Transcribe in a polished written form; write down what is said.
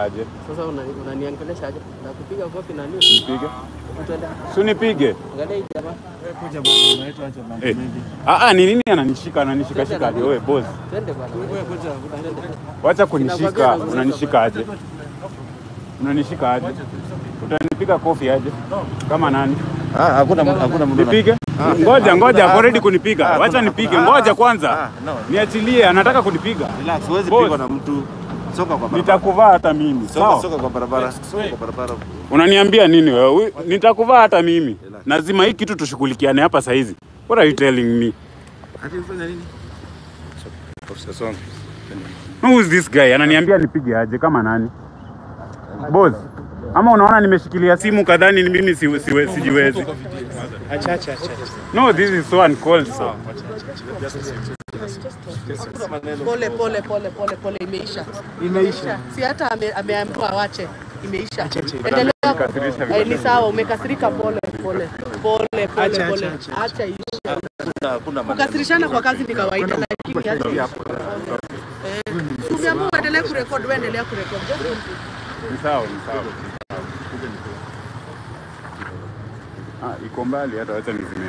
Aje. Sasa unaniangelesha aje? Nakupiga kofi na nini? Nipige. Sunipige. Angalia hii jamaa. Wewe kuja bwana, unaitwa acha mambo mengi. Ni nini ananishika aje wewe boss? Twende bwana. Wewe kuja twende. Acha kunishika, unanishika aje? Unanishika aje? Utanipiga kofi aje? Kama nani? Hakuna mtu. Nipige. Ngoja already kunipiga. Acha nipige. Ngoja kwanza. Niachilie, anataka kunipiga. Relax, huwezi pigwa na mtu. Nitakuvaa hata mimi. Soka kwa barabara. Unaniambia nini wewe? Nitakuvaa hata mimi. Lazima hii kitu tushughulikiane hapa sasa hizi. What are you telling me? Atafanya nini? Who is this guy? Ananiambia nipige aje kama nani? Boss. Ama unaona nimeshikilia simu kadhani ni mimi sijiwezi. Acha. No, this is so uncalled so. Pole imeisha. Si hata ameambiwa waache, imeisha. Endelea. Ni sawa umekasirika, pole. Acha iisha. Kukasirishana kwa kazi ni kawaida lakini hadi hapo. Umeamua endelea kurekodi, wewe endelea kurekodi. Ni sawa. Iko mbali hata wacha nizime.